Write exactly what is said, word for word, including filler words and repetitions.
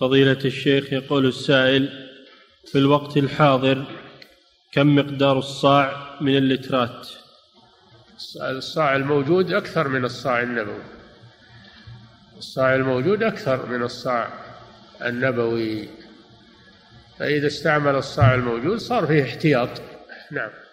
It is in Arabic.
فضيلة الشيخ، يقول السائل: في الوقت الحاضر كم مقدار الصاع من اللترات؟ الصاع الموجود أكثر من الصاع النبوي، الصاع الموجود أكثر من الصاع النبوي، فإذا استعمل الصاع الموجود صار فيه احتياط. نعم.